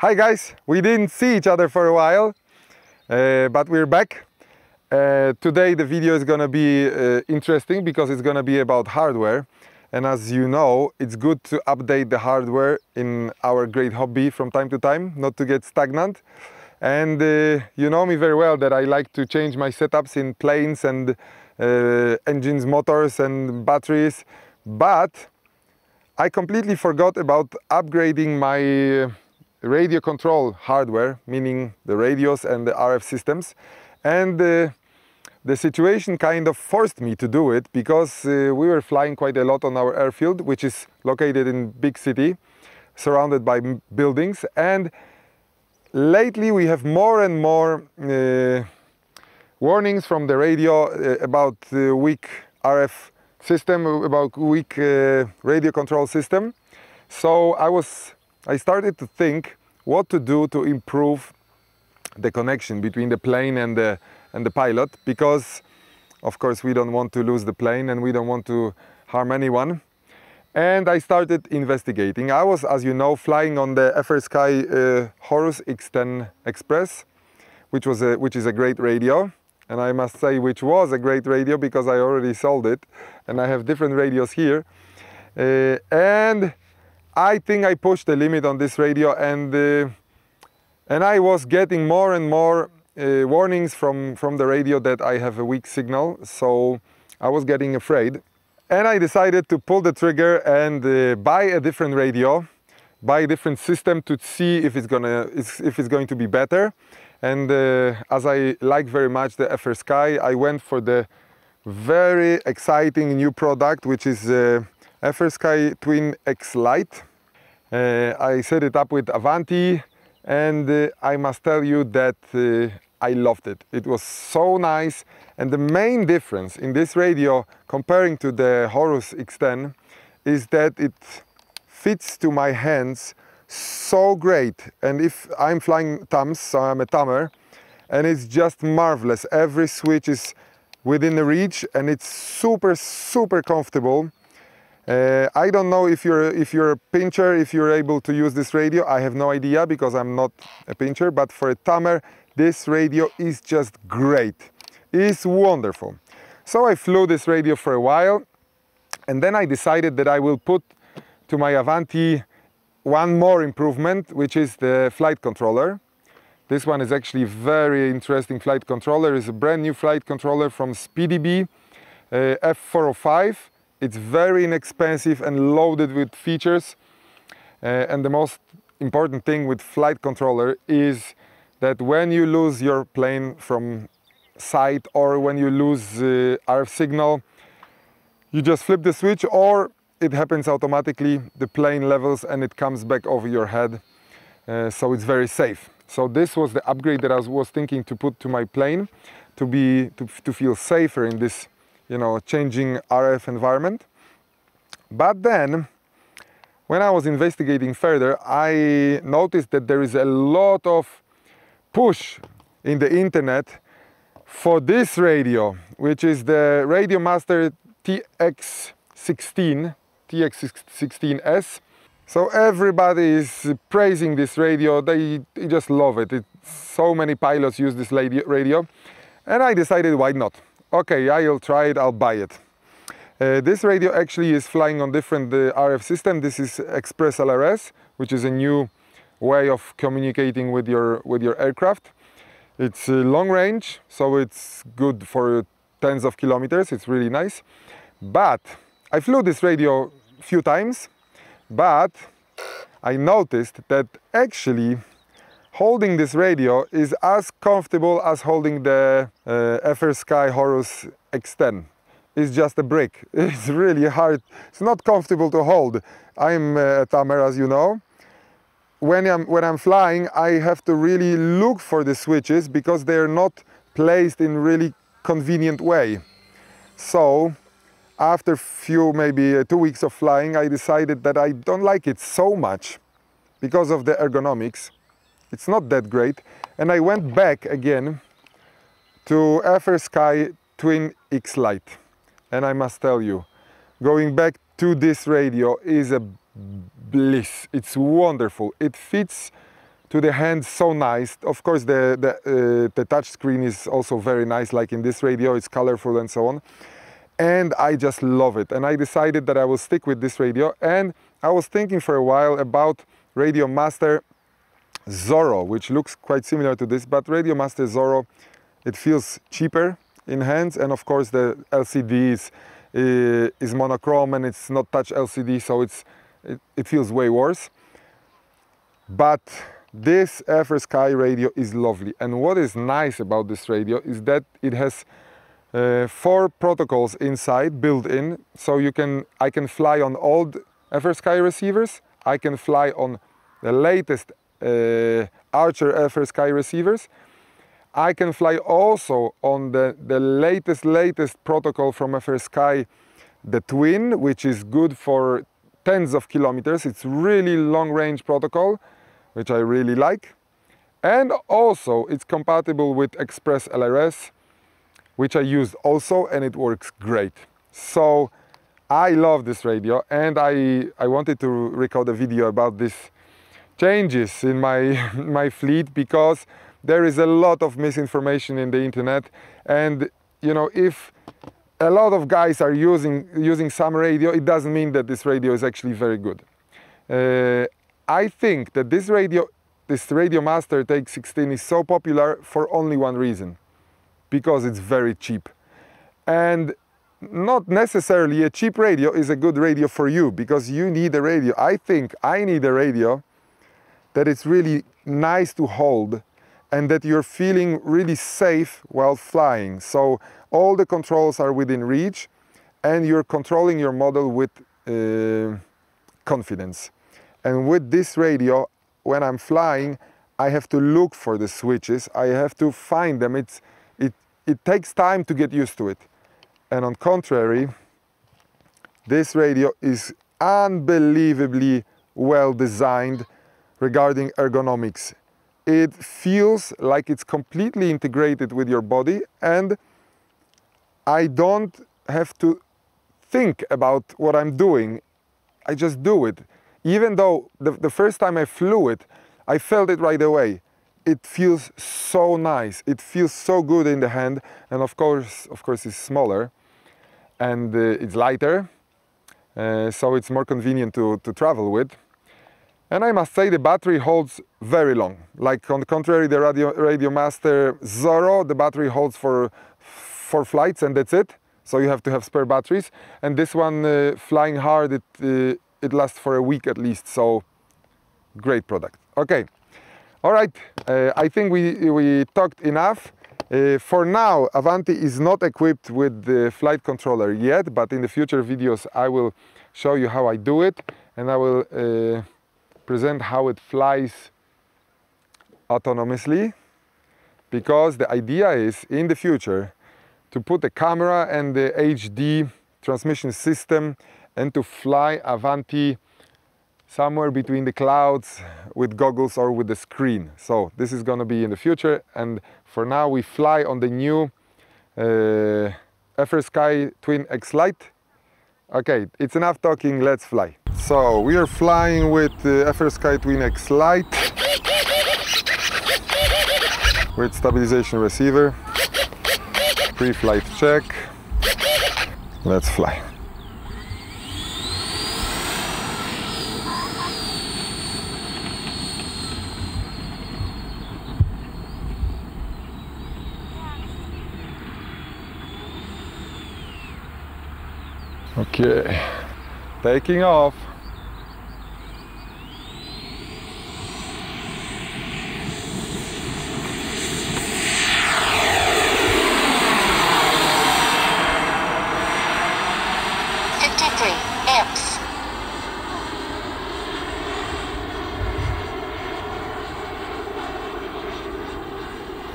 Hi guys, we didn't see each other for a while, but we're back. Today the video is gonna be interesting because it's gonna be about hardware. And as you know, it's good to update the hardware in our great hobby from time to time, not to get stagnant. And you know me very well that I like to change my setups in planes and engines, motors and batteries, but I completely forgot about upgrading my radio control hardware, meaning the radios and the RF systems, and the situation kind of forced me to do it because we were flying quite a lot on our airfield, which is located in big city surrounded by buildings, and lately we have more and more warnings from the radio about weak RF system, about weak radio control system. So I started to think what to do to improve the connection between the plane and the pilot, because of course we don't want to lose the plane and we don't want to harm anyone. And I started investigating. I was, as you know, flying on the FrSky Horus X10 Express, which is a great radio. And I must say, which was a great radio because I already sold it and I have different radios here. And I think I pushed the limit on this radio, and I was getting more and more warnings from the radio that I have a weak signal, so I was getting afraid. And I decided to pull the trigger and buy a different radio, buy a different system to see if it's going to be better. And as I like very much the FrSky, I went for the very exciting new product, which is FrSky Twin X-Lite. I set it up with Avanti, and I must tell you that I loved it. It was so nice, and the main difference in this radio comparing to the Horus X10 is that it fits to my hands so great. And if I'm flying TAMs, so I'm a tamer, and it's just marvelous. Every switch is within the reach, and it's super comfortable. I don't know if you're a pincher, if you're able to use this radio. I have no idea because I'm not a pincher, but for a tamer, this radio is just great. It's wonderful. So I flew this radio for a while, and then I decided that I will put to my Avanti one more improvement, which is the flight controller. This one is actually a very interesting flight controller. It's a brand new flight controller from Speedybee, F405. It's very inexpensive and loaded with features, and the most important thing with flight controller is that when you lose your plane from sight or when you lose RF signal, you just flip the switch or it happens automatically, the plane levels and it comes back over your head, so it's very safe. So this was the upgrade that I was thinking to put to my plane to feel safer in this, you know, changing RF environment. But then, when I was investigating further, I noticed that there is a lot of push in the internet for this radio, which is the Radio Master TX16S. So everybody is praising this radio. They just love it. So many pilots use this radio. And I decided, why not? Okay, I'll try it, I'll buy it. This radio actually is flying on different RF system. This is ExpressLRS, which is a new way of communicating with your aircraft. It's long range, so it's good for tens of kilometers. It's really nice. But I flew this radio a few times, but I noticed that actually holding this radio is as comfortable as holding the FrSky Horus X10. It's just a brick. It's really hard. It's not comfortable to hold. I'm a tamer, as you know. When I'm flying, I have to really look for the switches because they're not placed in really convenient way. So after a few, maybe 2 weeks of flying, I decided that I don't like it so much because of the ergonomics. It's not that great, and I went back again to FrSky Twin X-Lite, and I must tell you, going back to this radio is a bliss. It's wonderful. It fits to the hand, so nice. Of course, the touch screen is also very nice, like in this radio, it's colorful and so on. And I just love it. And I decided that I will stick with this radio. And I was thinking for a while about Radio Master Zorro, which looks quite similar to this, but Radio Master Zorro, it feels cheaper in hands. And of course, the LCD is monochrome and it's not touch LCD, so it feels way worse. But this FrSky radio is lovely. And what is nice about this radio is that it has four protocols inside, built in. So I can fly on old FrSky receivers, I can fly on the latest Archer FrSky receivers, I can fly also on the latest protocol from FrSky, the Twin, which is good for tens of kilometers. It's really long-range protocol, which I really like. And also it's compatible with ExpressLRS, which I used also, and it works great. So I love this radio, and I wanted to record a video about these changes in my fleet, because there is a lot of misinformation in the internet. And you know, if a lot of guys are using some radio, it doesn't mean that this radio is actually very good. I think that this Radio Master TX16 is so popular for only one reason, because it's very cheap. And not necessarily a cheap radio is a good radio for you, because you need a radio. I think I need a radio that it's really nice to hold and that you're feeling really safe while flying. So all the controls are within reach and you're controlling your model with confidence. And with this radio, when I'm flying, I have to look for the switches, I have to find them. It takes time to get used to it. And on contrary, this radio is unbelievably well designed regarding ergonomics. It feels like it's completely integrated with your body, and I don't have to think about what I'm doing. I just do it. Even though the first time I flew it, I felt it right away. It feels so nice. It feels so good in the hand, and of course, it's smaller and it's lighter, so it's more convenient to travel with. And I must say, the battery holds very long. Like on the contrary, the Radio Master Zorro, the battery holds for 4 flights, and that's it. So you have to have spare batteries. And this one, flying hard, it lasts for a week at least. So great product. Okay. All right, I think we talked enough. For now, Avanti is not equipped with the flight controller yet, but in the future videos I will show you how I do it, and I will present how it flies autonomously, because the idea is in the future to put the camera and the HD transmission system and to fly Avanti somewhere between the clouds with goggles or with the screen. So this is going to be in the future, and for now we fly on the new FrSky Twin X-Lite. Okay, it's enough talking, let's fly. So we are flying with FrSky Twin X-Lite with stabilization receiver, pre-flight check, let's fly. Okay, taking off.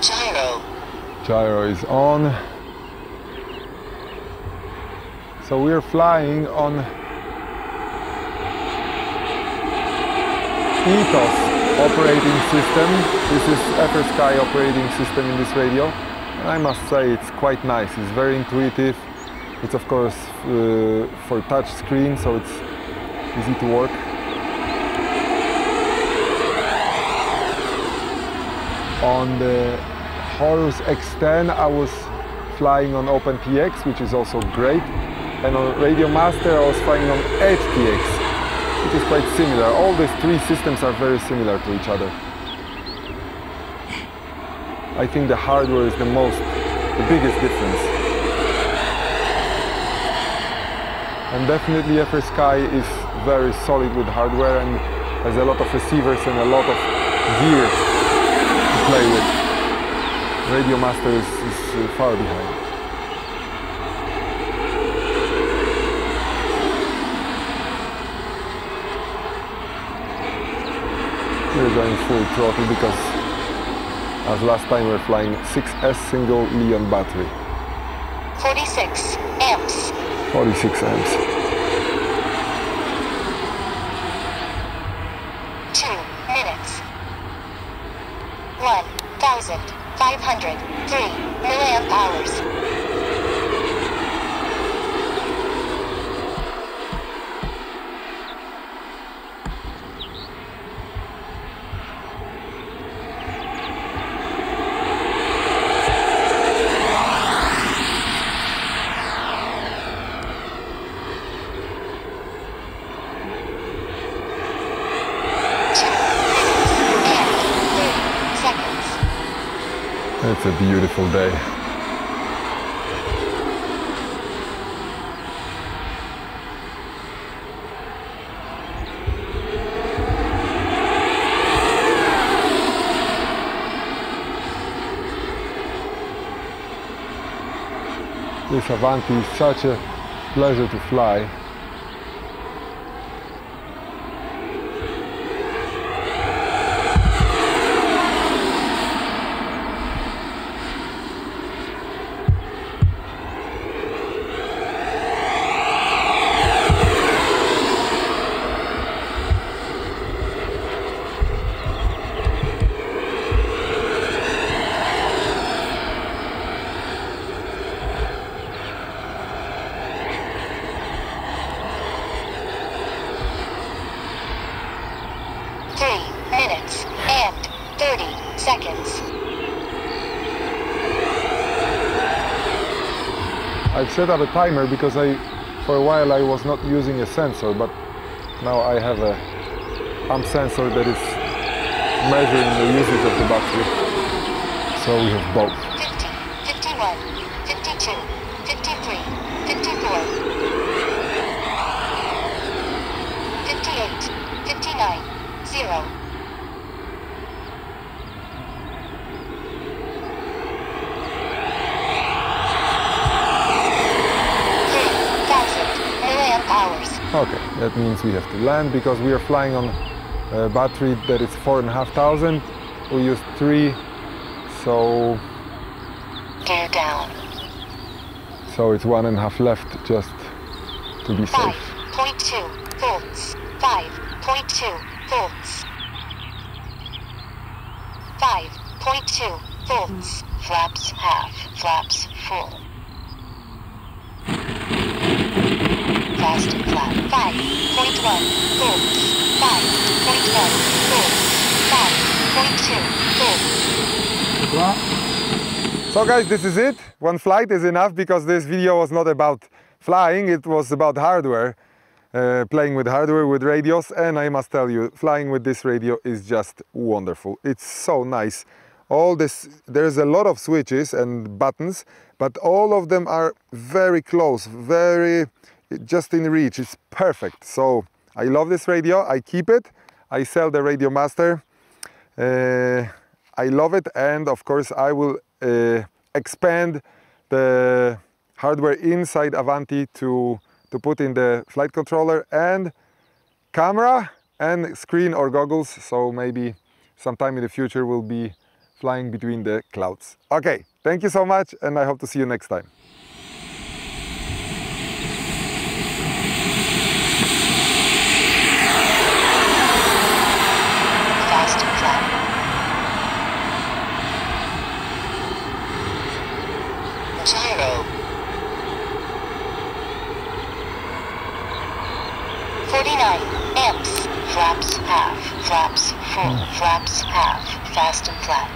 Gyro. Gyro is on. So we are flying on ETHOS operating system. This is FrSky operating system in this radio. And I must say it's quite nice. It's very intuitive. It's of course for touch screen, so it's easy to work. On the Horus X10 I was flying on OpenPX, which is also great, and on Radio Master I was flying on HTX, which is quite similar. All these three systems are very similar to each other. I think the hardware is the biggest difference. And definitely FrSky is very solid with hardware and has a lot of receivers and a lot of gear to play with. Radio Master is far behind. We're going full throttle because as last time we're flying 6S single Leon battery. 46 amps. 46 amps. 2 minutes. 1,503 milliamp hours. It's a beautiful day. This Avanti is such a pleasure to fly. I've set up a timer because for a while I was not using a sensor, but now I have a amp sensor that is measuring the usage of the battery. So we have both. 50, 51, 52, 53, 54, 58, 59, 0. Okay, that means we have to land because we are flying on a battery that is 4,500. We used 3, so gear down. So it's 1.5 left just to be safe. 5.2 volts. 5.2 volts. 5.2 volts. Flaps half. Flaps full. Fast flap 5.1 volts, 5.1 volts, 5.2 volts. So guys, this is it. One flight is enough because this video was not about flying, it was about hardware. Playing with hardware, with radios, and I must tell you, flying with this radio is just wonderful. It's so nice. All this, there's a lot of switches and buttons, but all of them are very close, very just in reach. It's perfect. So I love this radio. I keep it. I sell the Radio Master. I love it, and of course I will expand the hardware inside Avanti to put in the flight controller and camera and screen or goggles, so maybe sometime in the future we'll be flying between the clouds. Okay, thank you so much, and I hope to see you next time. Gyro. 49 amps. Flaps half. Flaps full. Flaps half. Fast and flat.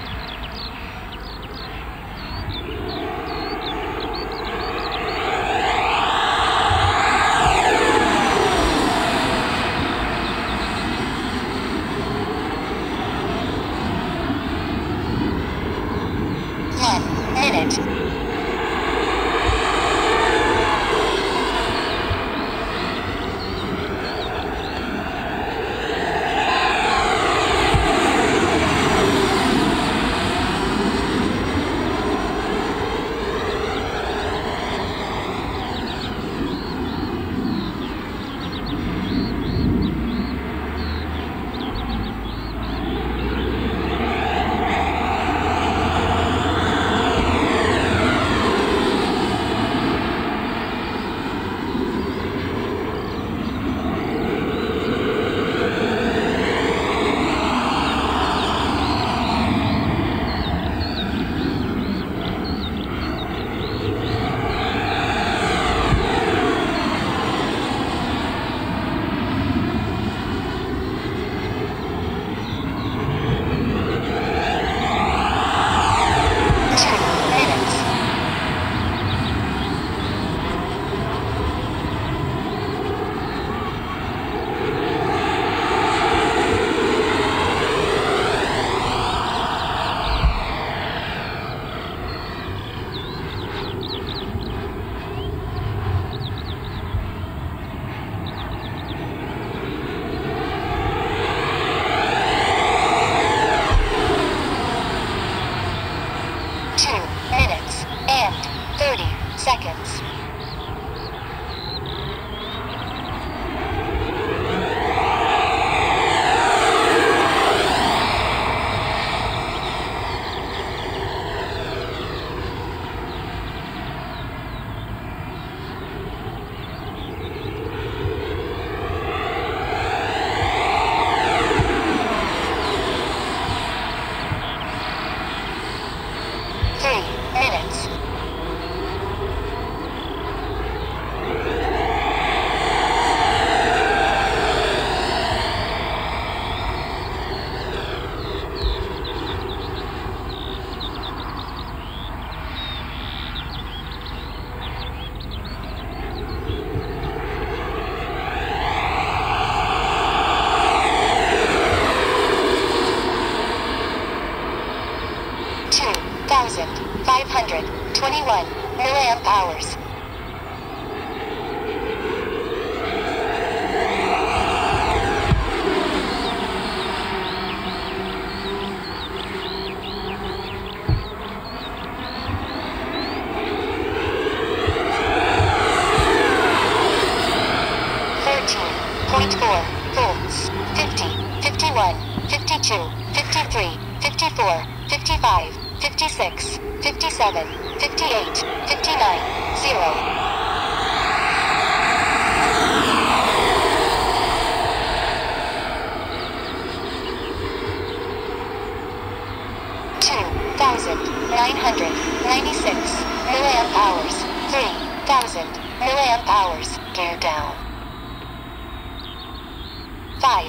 2,521 milliamp hours.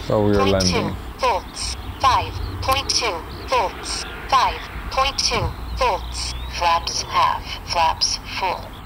So we are landing. 5.2 volts, 5.2 volts. Flaps half, flaps full.